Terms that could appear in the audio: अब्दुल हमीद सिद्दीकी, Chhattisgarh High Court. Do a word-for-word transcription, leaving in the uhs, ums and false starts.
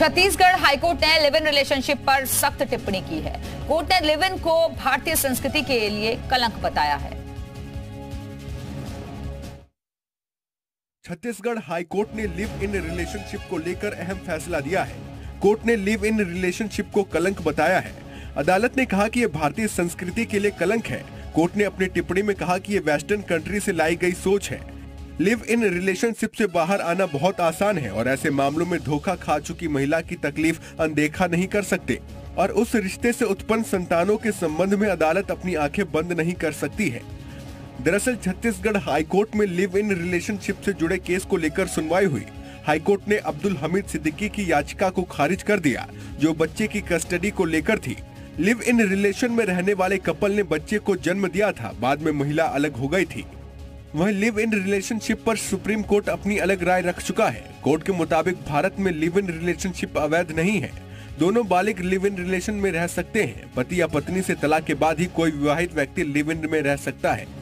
Chhattisgarh high court ने live in relationship पर सख्त टिप्पणी की है। कोर्ट ने लिव इन को भारतीय संस्कृति के लिए कलंक बताया है। छत्तीसगढ़ हाईकोर्ट ने लिव इन रिलेशनशिप को लेकर अहम फैसला दिया है। कोर्ट ने लिव इन रिलेशनशिप को कलंक बताया है। अदालत ने कहा कि यह भारतीय संस्कृति के लिए कलंक है। कोर्ट ने अपनी टिप्पणी में कहा कि ये वेस्टर्न कंट्री से लाई गई सोच है। लिव इन रिलेशनशिप से बाहर आना बहुत आसान है और ऐसे मामलों में धोखा खा चुकी महिला की तकलीफ अनदेखा नहीं कर सकते और उस रिश्ते से उत्पन्न संतानों के संबंध में अदालत अपनी आंखें बंद नहीं कर सकती है। दरअसल छत्तीसगढ़ हाईकोर्ट में लिव इन रिलेशनशिप से जुड़े केस को लेकर सुनवाई हुई। हाईकोर्ट ने अब्दुल हमीद सिद्दीकी की याचिका को खारिज कर दिया जो बच्चे की कस्टडी को लेकर थी। लिव इन रिलेशन में रहने वाले कपल ने बच्चे को जन्म दिया था, बाद में महिला अलग हो गई थी। वहीं लिव इन रिलेशनशिप पर सुप्रीम कोर्ट अपनी अलग राय रख चुका है। कोर्ट के मुताबिक भारत में लिव इन रिलेशनशिप अवैध नहीं है। दोनों बालिग लिव इन रिलेशन में रह सकते हैं। पति या पत्नी से तलाक के बाद ही कोई विवाहित व्यक्ति लिव इन में रह सकता है।